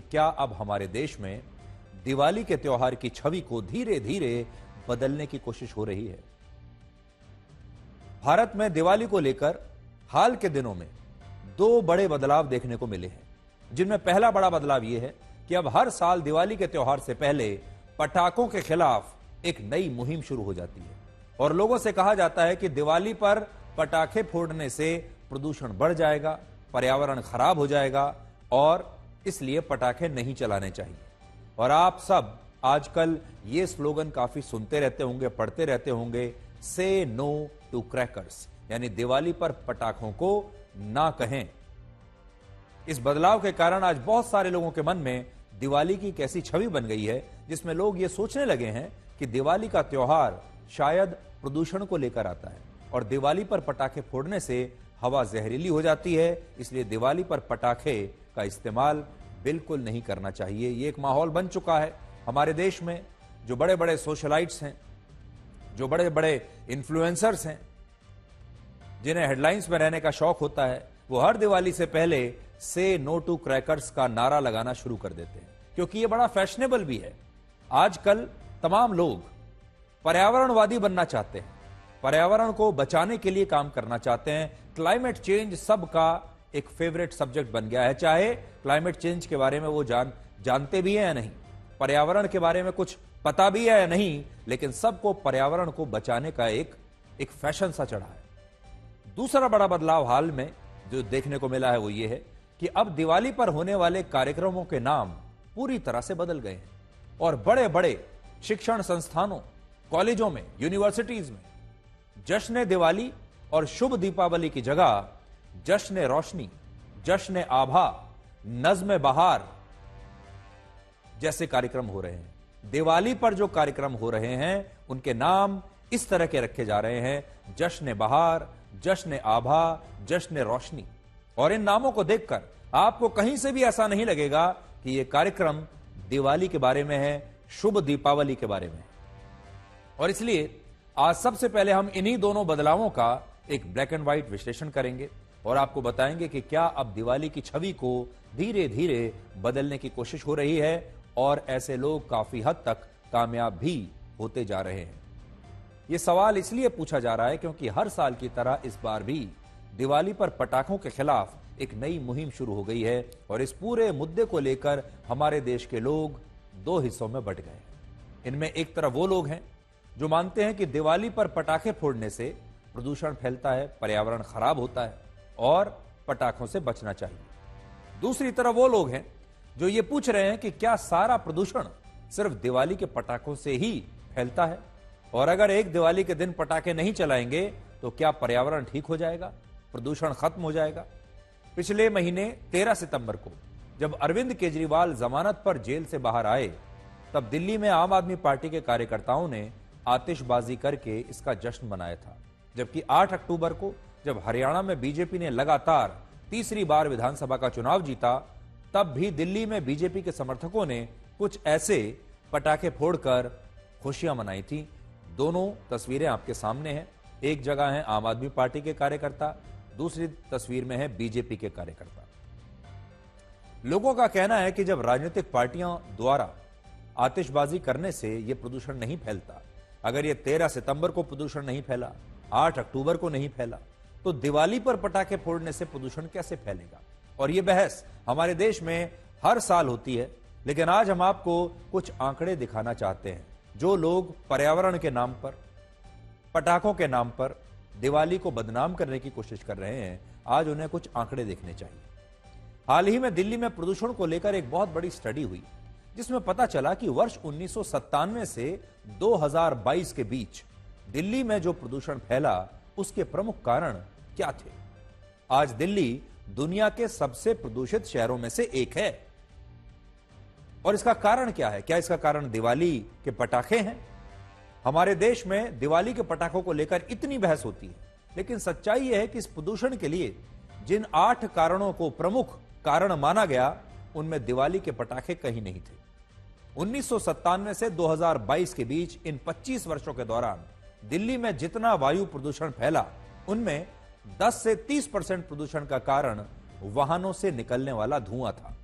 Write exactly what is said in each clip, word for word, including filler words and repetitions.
क्या अब हमारे देश में दिवाली के त्योहार की छवि को धीरे धीरे बदलने की कोशिश हो रही है। भारत में दिवाली को लेकर हाल के दिनों में दो बड़े बदलाव देखने को मिले हैं, जिनमें पहला बड़ा बदलाव यह है कि अब हर साल दिवाली के त्योहार से पहले पटाखों के खिलाफ एक नई मुहिम शुरू हो जाती है और लोगों से कहा जाता है कि दिवाली पर पटाखे फोड़ने से प्रदूषण बढ़ जाएगा, पर्यावरण खराब हो जाएगा और इसलिए पटाखे नहीं चलाने चाहिए। और आप सब आजकल ये स्लोगन काफी सुनते रहते होंगे, पढ़ते रहते होंगे, से नो टू क्रैकर्स, यानी दिवाली पर पटाखों को ना कहें। इस बदलाव के कारण आज बहुत सारे लोगों के मन में दिवाली की कैसी छवि बन गई है जिसमें लोग ये सोचने लगे हैं कि दिवाली का त्योहार शायद प्रदूषण को लेकर आता है और दिवाली पर पटाखे फोड़ने से हवा जहरीली हो जाती है, इसलिए दिवाली पर पटाखे का इस्तेमाल बिल्कुल नहीं करना चाहिए। ये एक माहौल बन चुका है हमारे देश में। जो बड़े बड़े सोशलाइट्स हैं, जो बड़े बड़े इन्फ्लुएंसर्स हैं, जिन्हें हेडलाइंस में रहने का शौक होता है, वो हर दिवाली से पहले से नो टू क्रैकर्स का नारा लगाना शुरू कर देते हैं क्योंकि ये बड़ा फैशनेबल भी है। आजकल तमाम लोग पर्यावरणवादी बनना चाहते हैं, पर्यावरण को बचाने के लिए काम करना चाहते हैं। क्लाइमेट चेंज सबका एक फेवरेट सब्जेक्ट बन गया है, चाहे क्लाइमेट चेंज के बारे में वो जान जानते भी हैं या नहीं, पर्यावरण के बारे में कुछ पता भी है या नहीं, लेकिन सबको पर्यावरण को बचाने का एक एक फैशन सा चढ़ा है। दूसरा बड़ा बदलाव हाल में जो देखने को मिला है वो ये है कि अब दिवाली पर होने वाले कार्यक्रमों के नाम पूरी तरह से बदल गए हैं और बड़े बड़े शिक्षण संस्थानों, कॉलेजों में, यूनिवर्सिटीज में जश्न दिवाली और शुभ दीपावली की जगह जश्न रोशनी, जश्न आभा, नज्म बहार जैसे कार्यक्रम हो रहे हैं। दिवाली पर जो कार्यक्रम हो रहे हैं उनके नाम इस तरह के रखे जा रहे हैं, जश्न बहार, जश्न आभा, जश्न रोशनी। और इन नामों को देखकर आपको कहीं से भी ऐसा नहीं लगेगा कि यह कार्यक्रम दिवाली के बारे में है, शुभ दीपावली के बारे में है। और इसलिए आज सबसे पहले हम इन्हीं दोनों बदलावों का एक ब्लैक एंड व्हाइट विश्लेषण करेंगे और आपको बताएंगे कि क्या अब दिवाली की छवि को धीरे धीरे बदलने की कोशिश हो रही है और ऐसे लोग काफी हद तक कामयाब भी होते जा रहे हैं। यह सवाल इसलिए पूछा जा रहा है क्योंकि हर साल की तरह इस बार भी दिवाली पर पटाखों के खिलाफ एक नई मुहिम शुरू हो गई है और इस पूरे मुद्दे को लेकर हमारे देश के लोग दो हिस्सों में बंट गए। इनमें एक तरफ वो लोग हैं जो मानते हैं कि दिवाली पर पटाखे फोड़ने से प्रदूषण फैलता है, पर्यावरण खराब होता है और पटाखों से बचना चाहिए। दूसरी तरफ वो लोग हैं जो ये पूछ रहे हैं कि क्या सारा प्रदूषण सिर्फ दिवाली के पटाखों से ही फैलता है और अगर एक दिवाली के दिन पटाखे नहीं चलाएंगे तो क्या पर्यावरण ठीक हो जाएगा, प्रदूषण खत्म हो जाएगा। पिछले महीने तेरह सितंबर को जब अरविंद केजरीवाल जमानत पर जेल से बाहर आए, तब दिल्ली में आम आदमी पार्टी के कार्यकर्ताओं ने आतिशबाजी करके इसका जश्न मनाया था, जबकि आठ अक्टूबर को जब हरियाणा में बीजेपी ने लगातार तीसरी बार विधानसभा का चुनाव जीता, तब भी दिल्ली में बीजेपी के समर्थकों ने कुछ ऐसे पटाखे फोड़कर खुशियां मनाई थी। दोनों तस्वीरें आपके सामने हैं, एक जगह है आम आदमी पार्टी के कार्यकर्ता, दूसरी तस्वीर में है बीजेपी के कार्यकर्ता। लोगों का कहना है कि जब राजनीतिक पार्टियों द्वारा आतिशबाजी करने से यह प्रदूषण नहीं फैलता, अगर यह तेरह सितंबर को प्रदूषण नहीं फैला, आठ अक्टूबर को नहीं फैला, तो दिवाली पर पटाखे फोड़ने से प्रदूषण कैसे फैलेगा। और यह बहस हमारे देश में हर साल होती है, लेकिन आज हम आपको कुछ आंकड़े दिखाना चाहते हैं जो लोग पर्यावरण के नाम पर, पटाखों के नाम पर दिवाली को बदनाम करने की कोशिश कर रहे हैं, आज उन्हें कुछ आंकड़े देखने चाहिए। हाल ही में दिल्ली में प्रदूषण को लेकर एक बहुत बड़ी स्टडी हुई जिसमें पता चला कि वर्ष उन्नीस सौ सत्तानवे से दो हजार बाईस के बीच दिल्ली में जो प्रदूषण फैला उसके प्रमुख कारण क्या थे। आज दिल्ली दुनिया के सबसे प्रदूषित शहरों में से एक है और इसका कारण क्या है? क्या इसका कारण दिवाली के पटाखे हैं? हमारे देश में दिवाली के पटाखों को लेकर इतनी बहस होती है, लेकिन सच्चाई यह है कि इस प्रदूषण के लिए जिन आठ कारणों को प्रमुख कारण माना गया, उनमें दिवाली के पटाखे कहीं नहीं थे। उन्नीस सौ सत्तानवे से दो हजार बाईस के बीच इन पच्चीस वर्षों के दौरान दिल्ली में जितना वायु प्रदूषण फैला, उनमें दस से तीस परसेंट प्रदूषण का कारण वाहनों से निकलने वाला धुआं था।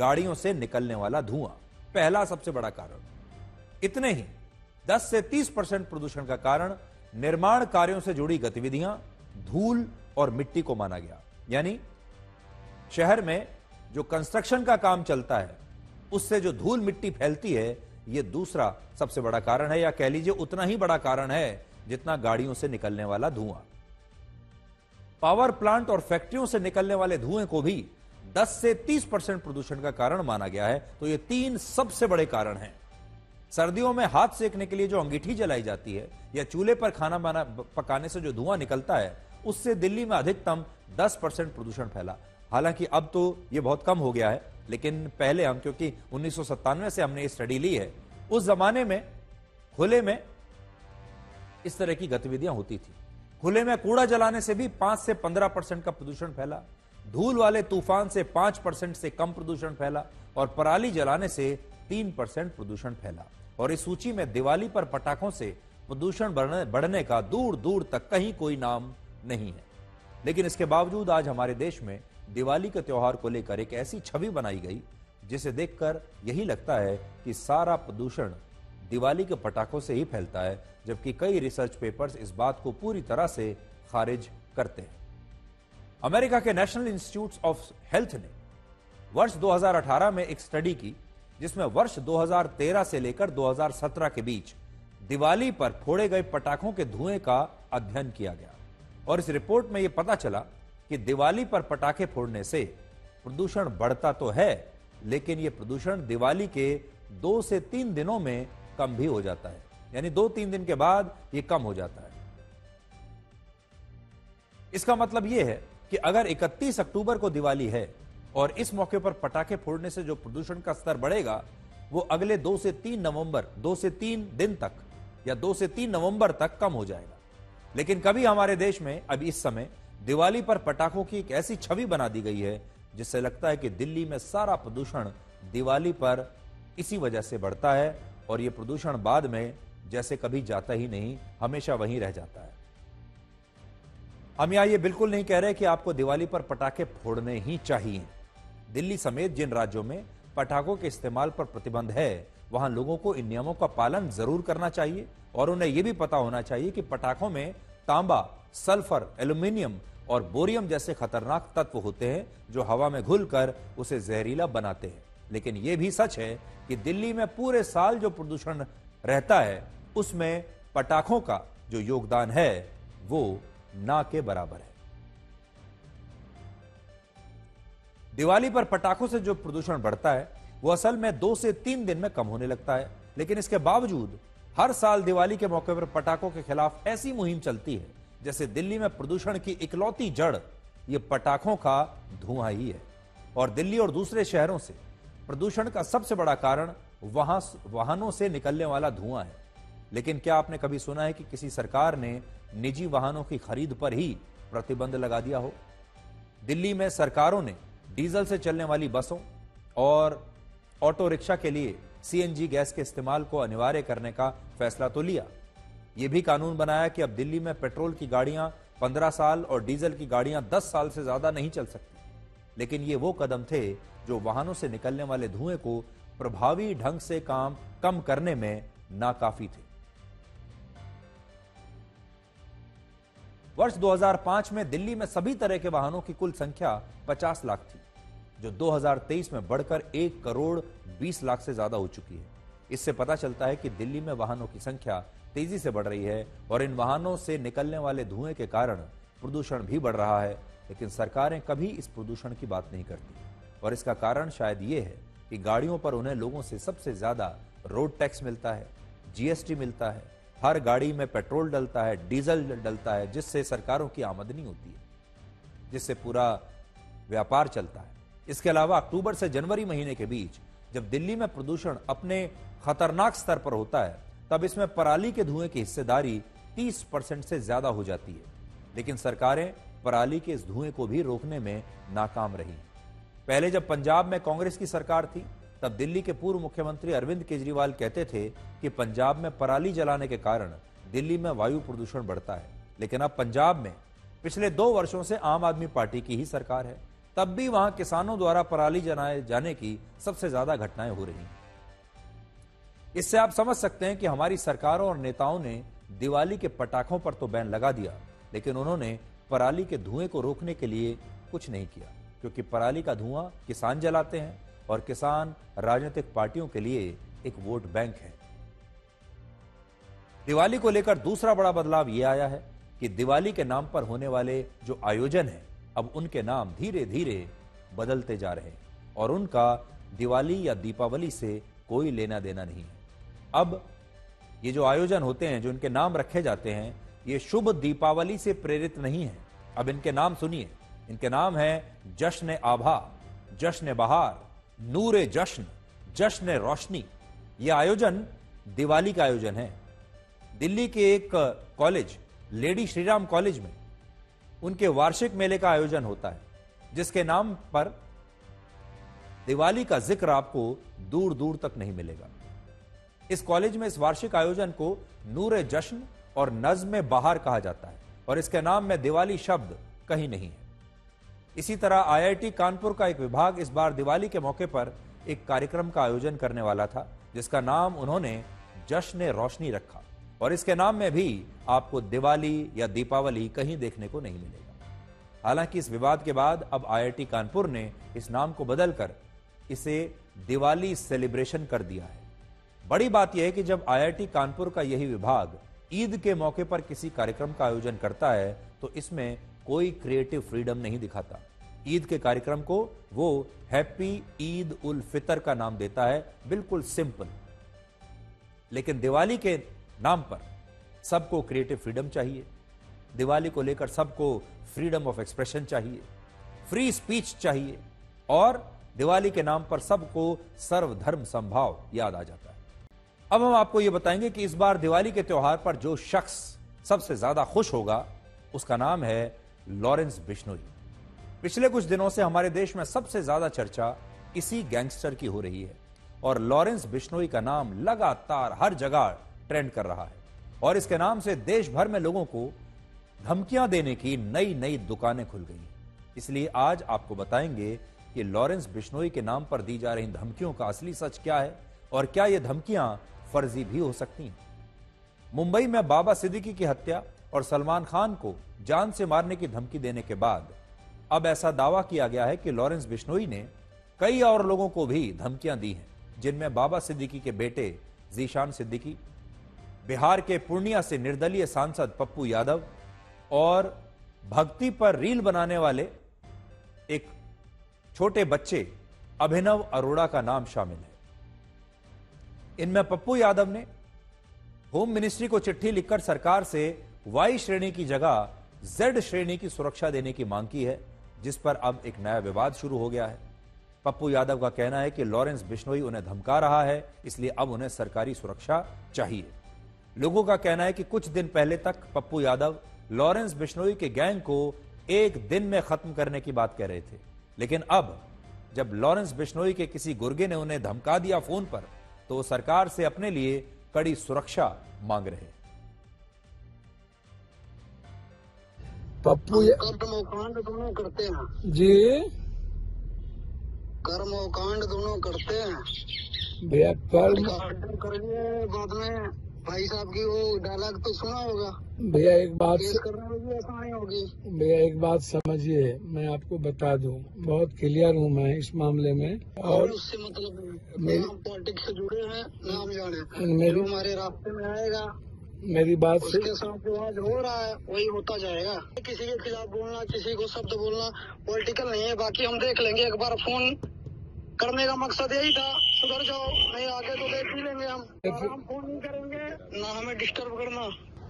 गाड़ियों से निकलने वाला धुआं पहला सबसे बड़ा कारण। इतने ही दस से तीस परसेंट प्रदूषण का कारण निर्माण कार्यों से जुड़ी गतिविधियां, धूल और मिट्टी को माना गया। यानी शहर में जो कंस्ट्रक्शन का काम चलता है उससे जो धूल मिट्टी फैलती है यह दूसरा सबसे बड़ा कारण है, या कह लीजिए उतना ही बड़ा कारण है जितना गाड़ियों से निकलने वाला धुआं। पावर प्लांट और फैक्ट्रियों से निकलने वाले धुएं को भी दस से तीस परसेंट प्रदूषण का कारण माना गया है। तो ये तीन सबसे बड़े कारण हैं। सर्दियों में हाथ सेकने के लिए जो अंगीठी जलाई जाती है या चूल्हे पर खाना बना पकाने से जो धुआं निकलता है उससे दिल्ली में अधिकतम दस परसेंट प्रदूषण फैला। हालांकि अब तो यह बहुत कम हो गया है, लेकिन पहले हम, क्योंकि उन्नीस सौ सत्तानवे से हमने स्टडी ली है, उस जमाने में खुले में इस तरह की गतिविधियां होती थी। खुले में कूड़ा जलाने से भी पांच से पंद्रह परसेंट का प्रदूषण फैला, धूल वाले तूफान से पांच परसेंट से कम प्रदूषण फैला और पराली जलाने से तीन परसेंट प्रदूषण फैला। और इस सूची में दिवाली पर पटाखों से प्रदूषण बढ़ने का दूर दूर तक कहीं कोई नाम नहीं है। लेकिन इसके बावजूद आज हमारे देश में दिवाली के त्योहार को लेकर एक ऐसी छवि बनाई गई जिसे देखकर यही लगता है कि सारा प्रदूषण दिवाली के पटाखों से ही फैलता है, जबकि कई रिसर्च पेपर्स इस बात को पूरी तरह से खारिज करते हैं। अमेरिका के नेशनल इंस्टीट्यूट ऑफ हेल्थ ने वर्ष दो हज़ार अठारह में एक स्टडी की जिसमें वर्ष दो हज़ार तेरह से लेकर दो हज़ार सत्रह के बीच दिवाली पर फोड़े गए पटाखों के धुएं का अध्ययन किया गया। और इस रिपोर्ट में यह पता चला कि दिवाली पर पटाखे फोड़ने से प्रदूषण बढ़ता तो है, लेकिन यह प्रदूषण दिवाली के दो से तीन दिनों में कम भी हो जाता है। यानी दो तीन दिन के बाद यह कम हो जाता है। इसका मतलब यह है कि अगर इकतीस अक्टूबर को दिवाली है और इस मौके पर पटाखे फोड़ने से जो प्रदूषण का स्तर बढ़ेगा वो अगले दो से तीन नवंबर दो से तीन दिन तक या दो से तीन नवंबर तक कम हो जाएगा। लेकिन कभी हमारे देश में अब इस समय दिवाली पर पटाखों की एक ऐसी छवि बना दी गई है जिससे लगता है कि दिल्ली में सारा प्रदूषण दिवाली पर इसी वजह से बढ़ता है और यह प्रदूषण बाद में जैसे कभी जाता ही नहीं, हमेशा वहीं रह जाता है। हम यहां ये बिल्कुल नहीं कह रहे कि आपको दिवाली पर पटाखे फोड़ने ही चाहिए। दिल्ली समेत जिन राज्यों में पटाखों के इस्तेमाल पर प्रतिबंध है वहां लोगों को इन नियमों का पालन जरूर करना चाहिए और उन्हें यह भी पता होना चाहिए कि पटाखों में तांबा, सल्फर, एल्यूमिनियम और बोरियम जैसे खतरनाक तत्व होते हैं जो हवा में घुलकर उसे जहरीला बनाते हैं। लेकिन यह भी सच है कि दिल्ली में पूरे साल जो प्रदूषण रहता है उसमें पटाखों का जो योगदान है वो ना के बराबर है। दिवाली पर पटाखों से जो प्रदूषण बढ़ता है वो असल में दो से तीन दिन में कम होने लगता है, लेकिन इसके बावजूद हर साल दिवाली के मौके पर पटाखों के खिलाफ ऐसी मुहिम चलती है जैसे दिल्ली में प्रदूषण की इकलौती जड़ ये पटाखों का धुआं ही है। और दिल्ली और दूसरे शहरों से प्रदूषण का सबसे बड़ा कारण वहां वाहनों से निकलने वाला धुआं है। लेकिन क्या आपने कभी सुना है कि किसी सरकार ने निजी वाहनों की खरीद पर ही प्रतिबंध लगा दिया हो? दिल्ली में सरकारों ने डीजल से चलने वाली बसों और ऑटो रिक्शा के लिए सीएनजी गैस के इस्तेमाल को अनिवार्य करने का फैसला तो लिया, यह भी कानून बनाया कि अब दिल्ली में पेट्रोल की गाड़ियां पंद्रह साल और डीजल की गाड़ियां दस साल से ज्यादा नहीं चल सकती। लेकिन ये वो कदम थे जो वाहनों से निकलने वाले धुएं को प्रभावी ढंग से काम कम करने में नाकाफी थे। वर्ष दो हज़ार पाँच में दिल्ली में सभी तरह के वाहनों की कुल संख्या पचास लाख थी, जो दो हज़ार तेईस में बढ़कर एक करोड़ बीस लाख से ज्यादा हो चुकी है। इससे पता चलता है कि दिल्ली में वाहनों की संख्या तेजी से बढ़ रही है और इन वाहनों से निकलने वाले धुएं के कारण प्रदूषण भी बढ़ रहा है। लेकिन सरकारें कभी इस प्रदूषण की बात नहीं करती और इसका कारण शायद ये है कि गाड़ियों पर उन्हें लोगों से सबसे ज्यादा रोड टैक्स मिलता है, जीएसटी मिलता है, हर गाड़ी में पेट्रोल डलता है, डीजल डलता है, जिससे सरकारों की आमदनी होती है, जिससे पूरा व्यापार चलता है। इसके अलावा अक्टूबर से जनवरी महीने के बीच जब दिल्ली में प्रदूषण अपने खतरनाक स्तर पर होता है तब इसमें पराली के धुएं की हिस्सेदारी तीस परसेंट से ज्यादा हो जाती है। लेकिन सरकारें पराली के इस धुएं को भी रोकने में नाकाम रही। पहले जब पंजाब में कांग्रेस की सरकार थी तब दिल्ली के पूर्व मुख्यमंत्री अरविंद केजरीवाल कहते थे कि पंजाब में पराली जलाने के कारण दिल्ली में वायु प्रदूषण बढ़ता है। लेकिन अब पंजाब में पिछले दो वर्षों से आम आदमी पार्टी की ही सरकार है तब भी वहां किसानों द्वारा पराली जलाए जाने की सबसे ज्यादा घटनाएं हो रही। इससे आप समझ सकते हैं कि हमारी सरकारों और नेताओं ने दिवाली के पटाखों पर तो बैन लगा दिया, लेकिन उन्होंने पराली के धुएं को रोकने के लिए कुछ नहीं किया, क्योंकि पराली का धुआं किसान जलाते हैं और किसान राजनीतिक पार्टियों के लिए एक वोट बैंक है। दिवाली को लेकर दूसरा बड़ा बदलाव यह आया है कि दिवाली के नाम पर होने वाले जो आयोजन हैं, अब उनके नाम धीरे धीरे बदलते जा रहे हैं और उनका दिवाली या दीपावली से कोई लेना देना नहीं है। अब ये जो आयोजन होते हैं, जो इनके नाम रखे जाते हैं, ये शुभ दीपावली से प्रेरित नहीं है। अब इनके नाम सुनिए, इनके नाम है जश्न आभा, जश्न बहार, नूरे जश्न, जश्न रोशनी। ये आयोजन दिवाली का आयोजन है। दिल्ली के एक कॉलेज, लेडी श्रीराम कॉलेज में उनके वार्षिक मेले का आयोजन होता है, जिसके नाम पर दिवाली का जिक्र आपको दूर दूर तक नहीं मिलेगा। इस कॉलेज में इस वार्षिक आयोजन को नूरे जश्न और नज्म बहार कहा जाता है और इसके नाम में दिवाली शब्द कहीं नहीं है। इसी तरह आई आई टी कानपुर का एक विभाग इस बार दिवाली के मौके पर एक कार्यक्रम का आयोजन करने वाला था, जिसका नाम उन्होंने जश्न रोशनी रखा और इसके नाम में भी आपको दिवाली या दीपावली कहीं देखने को नहीं मिलेगा। हालांकि इस विवाद के बाद अब आई आई टी कानपुर ने इस नाम को बदलकर इसे दिवाली सेलिब्रेशन कर दिया है। बड़ी बात यह है कि जब आई आई टी कानपुर का यही विभाग ईद के मौके पर किसी कार्यक्रम का आयोजन करता है तो इसमें कोई क्रिएटिव फ्रीडम नहीं दिखाता। ईद के कार्यक्रम को वो हैप्पी ईद उल फितर का नाम देता है, बिल्कुल सिंपल। लेकिन दिवाली के नाम पर सबको क्रिएटिव फ्रीडम चाहिए, दिवाली को लेकर सबको फ्रीडम ऑफ एक्सप्रेशन चाहिए, फ्री स्पीच चाहिए और दिवाली के नाम पर सबको सर्वधर्म संभाव याद आ जाता है। अब हम आपको यह बताएंगे कि इस बार दिवाली के त्योहार पर जो शख्स सबसे ज्यादा खुश होगा उसका नाम है लॉरेंस बिश्नोई। पिछले कुछ दिनों से हमारे देश में सबसे ज्यादा चर्चा इसी गैंगस्टर की हो रही है और लॉरेंस बिश्नोई का नाम लगातार हर जगह ट्रेंड कर रहा है और इसके नाम से देश भर में लोगों को धमकियां देने की नई नई दुकानें खुल गई। इसलिए आज आपको बताएंगे कि लॉरेंस बिश्नोई के नाम पर दी जा रही धमकियों का असली सच क्या है और क्या ये धमकियां फर्जी भी हो सकती हैं। मुंबई में बाबा सिद्दीकी की हत्या और सलमान खान को जान से मारने की धमकी देने के बाद अब ऐसा दावा किया गया है कि लॉरेंस बिश्नोई ने कई और लोगों को भी धमकियां दी हैं, जिनमें बाबा सिद्दीकी के बेटे जीशान सिद्दीकी, बिहार के पूर्णिया से निर्दलीय सांसद पप्पू यादव और भक्ति पर रील बनाने वाले एक छोटे बच्चे अभिनव अरोड़ा का नाम शामिल है। इनमें पप्पू यादव ने होम मिनिस्ट्री को चिट्ठी लिखकर सरकार से वाई श्रेणी की जगह जेड श्रेणी की सुरक्षा देने की मांग की है, जिस पर अब एक नया विवाद शुरू हो गया है। पप्पू यादव का कहना है कि लॉरेंस बिश्नोई उन्हें धमका रहा है, इसलिए अब उन्हें सरकारी सुरक्षा चाहिए। लोगों का कहना है कि कुछ दिन पहले तक पप्पू यादव लॉरेंस बिश्नोई के गैंग को एक दिन में खत्म करने की बात कह रहे थे, लेकिन अब जब लॉरेंस बिश्नोई के किसी गुर्गे ने उन्हें धमका दिया फोन पर, तो वो सरकार से अपने लिए कड़ी सुरक्षा मांग रहे। पप्पू कर्मकांड दोनों करते हैं जी, कर्मकांड दोनों करते हैं भैया। बाद में भाई साहब की वो डायलॉग तो सुना होगा भैया। एक बात स... करने में भी आसानी होगी भैया। एक बात समझिए, मैं आपको बता दूं, बहुत क्लियर हूं मैं इस मामले में और उससे मतलब मेरी पॉलिटिक्स से जुड़े हैं, नाम जाने मेरी हमारे रास्ते में आएगा। मेरी बात से साथ विवाद हो रहा है वही होता जाएगा। किसी के खिलाफ बोलना, किसी को शब्द बोलना पॉलिटिकल नहीं है। बाकी हम देख लेंगे। एक बार फोन करने का मकसद यही था, सुधर जाओ, नहीं आगे तो देख ही लेंगे हम। हम फोन नहीं करेंगे ना, हमें डिस्टर्ब करना।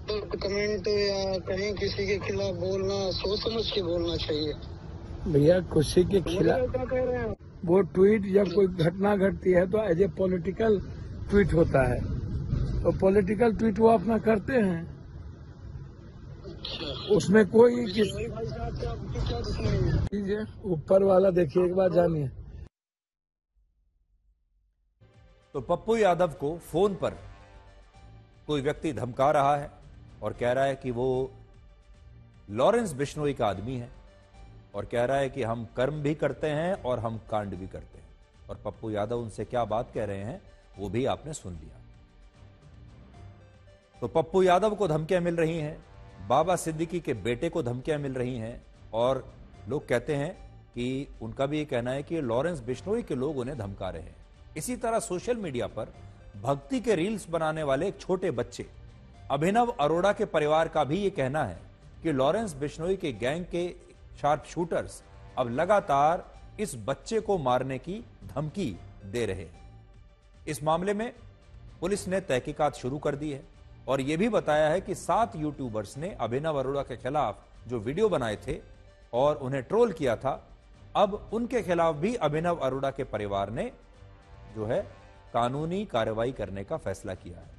तो कमेंट या कहीं किसी के खिलाफ बोलना सोच समझ के बोलना चाहिए भैया। किसी के खिलाफ क्या कह रहे हैं वो ट्वीट, जब कोई घटना घटती है तो एज ए पॉलिटिकल ट्वीट होता है, तो पॉलिटिकल ट्वीट वो अपना करते हैं, उसमें कोई कीजिए। ऊपर वाला देखिए, एक बार जानिए। तो पप्पू यादव को फोन पर कोई व्यक्ति धमका रहा है और कह रहा है कि वो लॉरेंस बिश्नोई का आदमी है और कह रहा है कि हम कर्म भी करते हैं और हम कांड भी करते हैं। और पप्पू यादव उनसे क्या बात कह रहे हैं वो भी आपने सुन लिया। तो पप्पू यादव को धमकियां मिल रही हैं, बाबा सिद्दीकी के बेटे को धमकियां मिल रही हैं, और लोग कहते हैं कि उनका भी ये कहना है कि लॉरेंस बिश्नोई के लोग उन्हें धमका रहे हैं। इसी तरह सोशल मीडिया पर भक्ति के रील्स बनाने वाले एक छोटे बच्चे अभिनव अरोड़ा के परिवार का भी ये कहना है कि लॉरेंस बिश्नोई के गैंग के शार्प शूटर्स अब लगातार इस बच्चे को मारने की धमकी दे रहे हैं। इस मामले में पुलिस ने तहकीकात शुरू कर दी है और यह भी बताया है कि सात यूट्यूबर्स ने अभिनव अरोड़ा के खिलाफ जो वीडियो बनाए थे और उन्हें ट्रोल किया था, अब उनके खिलाफ भी अभिनव अरोड़ा के परिवार ने जो है कानूनी कार्रवाई करने का फैसला किया है।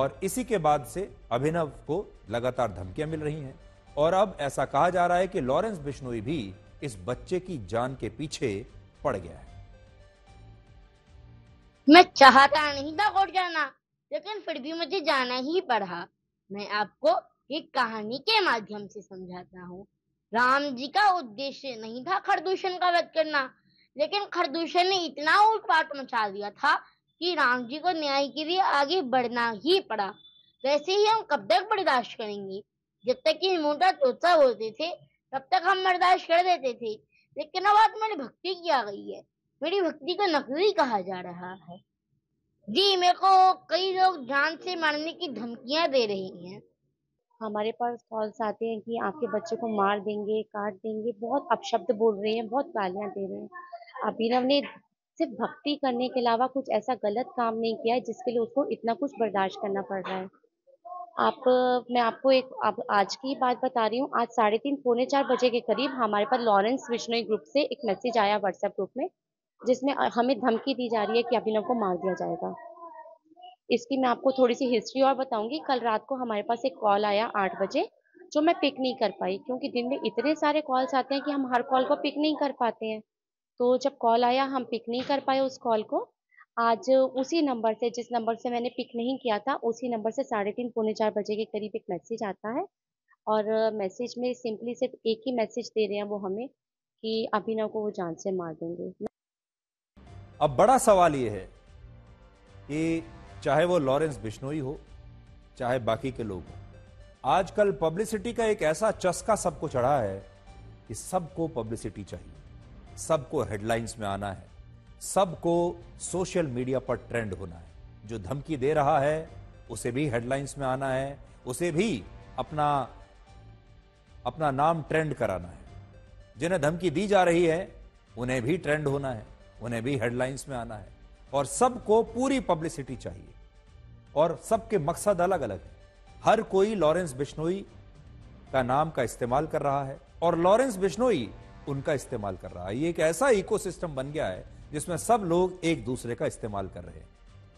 और इसी के बाद से अभिनव को लगातार धमकियां मिल रही हैं और अब ऐसा कहा जा रहा है कि लॉरेंस बिश्नोई भी इस बच्चे की जान के पीछे पड़ गया है। मैं चाहता नहीं था कोर्ट जाना, लेकिन फिर भी मुझे जाना ही पड़ा। मैं आपको एक कहानी के माध्यम से समझाता हूँ। राम जी का उद्देश्य नहीं था खरदूषण का वध करना, लेकिन खरदूषण ने इतना उत्पात मचा दिया था कि राम जी को न्याय के लिए आगे बढ़ना ही पड़ा। वैसे ही हम कब तक बर्दाश्त करेंगे? जब तक कि मोटा तोता बोलते थे तब तक हम बर्दाश्त कर देते थे, लेकिन अब बात मेरी भक्ति की आ गई है। मेरी भक्ति को नकली कहा जा रहा है जी। मेरे को कई लोग जान से मारने की धमकियां दे रहे हैं। हमारे पास कॉल्स आते हैं कि आपके बच्चे को मार देंगे, काट देंगे, बहुत अपशब्द बोल रहे हैं, बहुत गालियां दे रहे हैं। अभिनव ने सिर्फ भक्ति करने के अलावा कुछ ऐसा गलत काम नहीं किया है जिसके लिए उसको इतना कुछ बर्दाश्त करना पड़ रहा है। आप मैं आपको एक आप, आज की बात बता रही हूँ। आज साढ़े तीन पौने चार बजे के करीब हमारे पास लॉरेंस बिश्नोई ग्रुप से एक मैसेज आया व्हाट्सएप ग्रुप में, जिसमें हमें धमकी दी जा रही है कि अभिनव को मार दिया जाएगा। इसकी मैं आपको थोड़ी सी हिस्ट्री और बताऊंगी। कल रात को हमारे पास एक कॉल आया आठ बजे जो मैं पिक नहीं कर पाई, क्योंकि दिन में इतने सारे कॉल्स आते हैं कि हम हर कॉल को पिक नहीं कर पाते हैं। तो जब कॉल आया हम पिक नहीं कर पाए उस कॉल को। आज उसी नंबर से, जिस नंबर से मैंने पिक नहीं किया था, उसी नंबर से साढ़े तीन पौने चार बजे के करीब एक मैसेज आता है और मैसेज में सिंपली सिर्फ एक ही मैसेज दे रहे हैं वो हमें कि अभिनव को वो जान से मार देंगे। अब बड़ा सवाल ये है कि चाहे वो लॉरेंस बिश्नोई हो चाहे बाकी के लोग हो, आजकल पब्लिसिटी का एक ऐसा चस्का सबको चढ़ा है कि सबको पब्लिसिटी चाहिए, सबको हेडलाइंस में आना है, सबको सोशल मीडिया पर ट्रेंड होना है। जो धमकी दे रहा है उसे भी हेडलाइंस में आना है, उसे भी अपना अपना नाम ट्रेंड कराना है। जिन्हें धमकी दी जा रही है उन्हें भी ट्रेंड होना है, उन्हें भी हेडलाइंस में आना है और सबको पूरी पब्लिसिटी चाहिए। और सबके मकसद अलग अलग है। हर कोई लॉरेंस बिश्नोई का नाम का इस्तेमाल कर रहा है और लॉरेंस बिश्नोई उनका इस्तेमाल कर रहा है। ये एक ऐसा इकोसिस्टम बन गया है जिसमें सब लोग एक दूसरे का इस्तेमाल कर रहे हैं।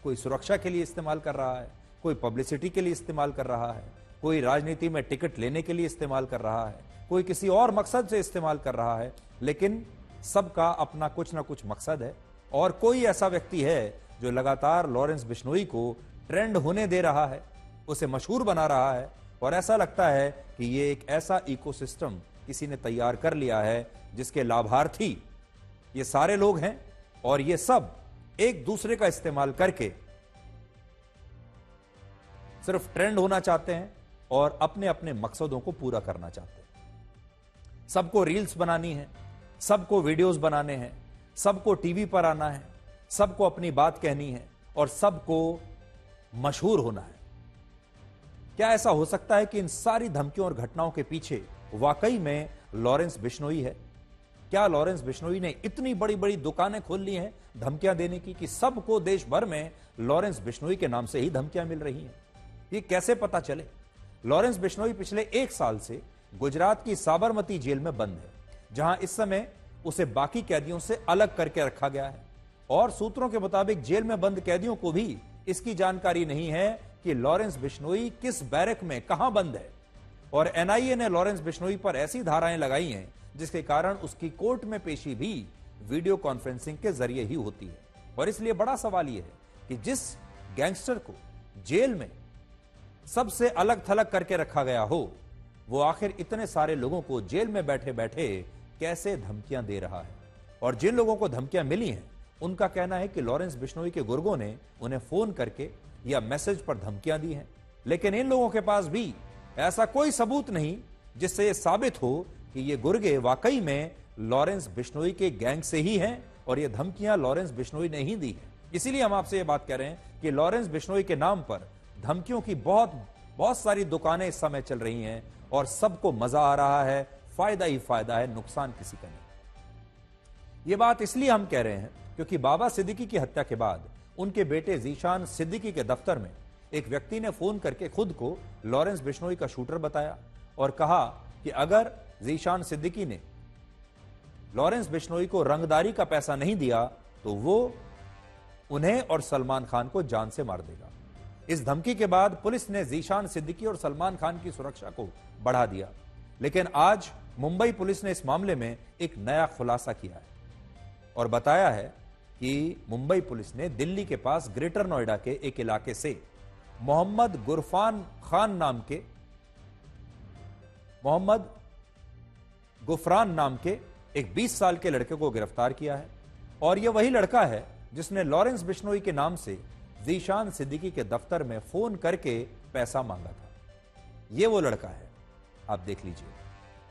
कोई सुरक्षा के लिए इस्तेमाल कर रहा है, कोई पब्लिसिटी के लिए इस्तेमाल कर रहा है, कोई राजनीति में टिकट लेने के लिए इस्तेमाल कर रहा है, कोई किसी और मकसद से इस्तेमाल कर रहा है, लेकिन सबका अपना कुछ ना कुछ मकसद है। और कोई ऐसा व्यक्ति है जो लगातार लॉरेंस बिश्नोई को ट्रेंड होने दे रहा है, उसे मशहूर बना रहा है और ऐसा लगता है कि ये एक ऐसा इकोसिस्टम किसी ने तैयार कर लिया है जिसके लाभार्थी ये सारे लोग हैं और ये सब एक दूसरे का इस्तेमाल करके सिर्फ ट्रेंड होना चाहते हैं और अपने अपने मकसदों को पूरा करना चाहते हैं। सबको रील्स बनानी है, सबको वीडियोस बनाने हैं, सबको टीवी पर आना है, सबको अपनी बात कहनी है और सबको मशहूर होना है। क्या ऐसा हो सकता है कि इन सारी धमकियों और घटनाओं के पीछे वाकई में लॉरेंस बिश्नोई है? क्या लॉरेंस बिश्नोई ने इतनी बड़ी बड़ी दुकानें खोल ली हैं धमकियां देने की कि सबको देश भर में लॉरेंस बिश्नोई के नाम से ही धमकियां मिल रही हैं? ये कैसे पता चले? लॉरेंस बिश्नोई पिछले एक साल से गुजरात की साबरमती जेल में बंद है, जहां इस समय उसे बाकी कैदियों से अलग करके रखा गया है। और सूत्रों के मुताबिक जेल में बंद कैदियों को भी इसकी जानकारी नहीं है कि लॉरेंस बिश्नोई किस बैरक में कहां बंद है। और एनआईए ने लॉरेंस बिश्नोई पर ऐसी धाराएं लगाई हैं जिसके कारण उसकी कोर्ट में पेशी भी वीडियो कॉन्फ्रेंसिंग के जरिए ही होती है। और इसलिए बड़ा सवाल यह है कि जिस गैंगस्टर को जेल में सबसे अलग थलग करके रखा गया हो, वो आखिर इतने सारे लोगों को जेल में बैठे बैठे कैसे धमकियां दे रहा है। और जिन लोगों को धमकियां मिली हैं उनका कहना है कि लॉरेंस बिश्नोई के गुर्गों ने उन्हें फोन करके या मैसेज पर धमकियां दी हैं, लेकिन इन लोगों के पास भी ऐसा कोई सबूत नहीं जिससे यह साबित हो कि ये गुर्गे वाकई में लॉरेंस बिश्नोई के गैंग से ही हैं और ये धमकियां लॉरेंस बिश्नोई ने ही दी हैं। इसीलिए हम आपसे ये बात कर रहे हैं कि लॉरेंस बिश्नोई के नाम पर धमकियों की बहुत बहुत सारी दुकानें इस समय चल रही हैं और सबको मजा आ रहा है, फायदा ही फायदा है, नुकसान किसी का नहीं। ये बात इसलिए हम कह रहे हैं क्योंकि बाबा सिद्दीकी की हत्या के बाद उनके बेटे जीशान सिद्दीकी के दफ्तर में एक व्यक्ति ने फोन करके खुद को लॉरेंस बिश्नोई का शूटर बताया और कहा कि अगर जीशान सिद्दीकी ने लॉरेंस बिश्नोई को रंगदारी का पैसा नहीं दिया तो वो उन्हें और सलमान खान को जान से मार देगा। इस धमकी के बाद पुलिस ने जीशान सिद्दीकी और सलमान खान की सुरक्षा को बढ़ा दिया, लेकिन आज मुंबई पुलिस ने इस मामले में एक नया खुलासा किया है और बताया है कि मुंबई पुलिस ने दिल्ली के पास ग्रेटर नोएडा के एक इलाके से मोहम्मद गुरफान खान नाम के मोहम्मद गुफरान नाम के एक बीस साल के लड़के को गिरफ्तार किया है। और यह वही लड़का है जिसने लॉरेंस बिश्नोई के नाम से जीशान सिद्दीकी के दफ्तर में फोन करके पैसा मांगा था। यह वो लड़का है। आप देख लीजिए,